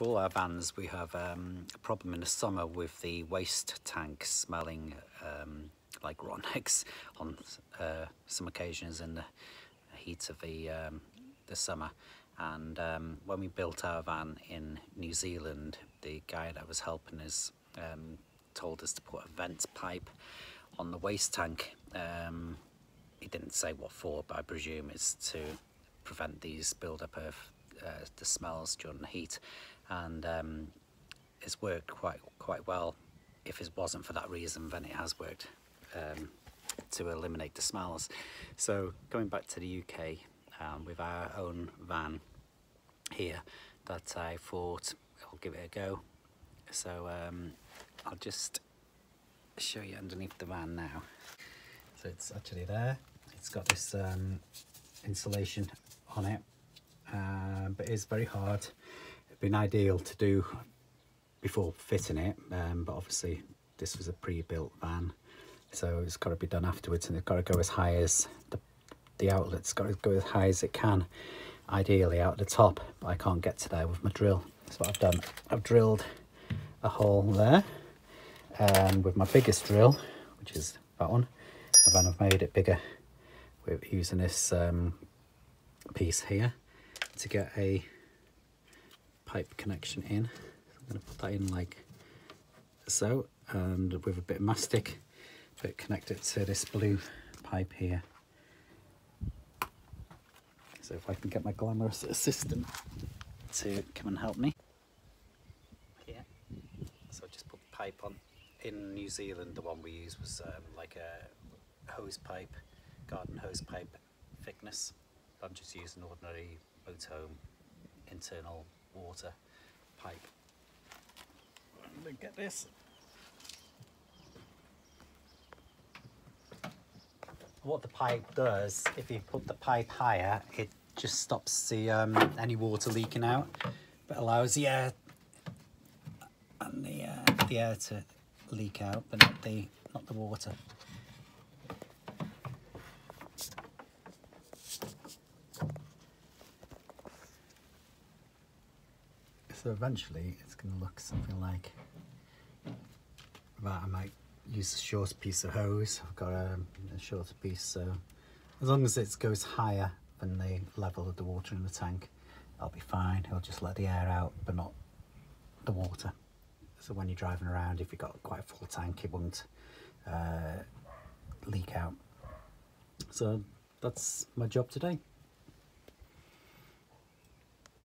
for all our vans, we have a problem in the summer with the waste tank smelling like rotten eggs on some occasions in the heat of the summer. And when we built our van in New Zealand, the guy that was helping us told us to put a vent pipe on the waste tank. He didn't say what for, but I presume it's to prevent these build-up of the smells during the heat, and it's worked quite well. If it wasn't for that reason, then it has worked to eliminate the smells. So going back to the UK with our own van here, that I thought I'll give it a go. So I'll just show you underneath the van now. So it's actually there. It's got this insulation on it, but it's very hard. It'd been ideal to do before fitting it, but obviously this was a pre-built van, so it's got to be done afterwards, and it's got to go as high as the outlet's got to go as high as it can, ideally out the top, but I can't get to there with my drill. That's what I've done. I've drilled a hole there with my biggest drill, which is that one, and then I've made it bigger with using this piece here to get a pipe connection in. I'm going to put that in like so, and with a bit of mastic, but connect it to this blue pipe here. So if I can get my glamorous assistant to come and help me here. So I just put the pipe on. In New Zealand, the one we used was like a hose pipe, garden hose pipe thickness. I'm just using ordinary boat home internal water pipe. I'm gonna get this. What the pipe does, if you put the pipe higher, it just stops the any water leaking out, but allows the air and the air to leak out, but not the water. So eventually it's going to look something like that. I might use the shortest piece of hose. I've got a shorter piece, so as long as it goes higher than the level of the water in the tank, I'll be fine. It'll just let the air out, but not the water. So when you're driving around, if you've got quite a full tank, it won't leak out. So that's my job today.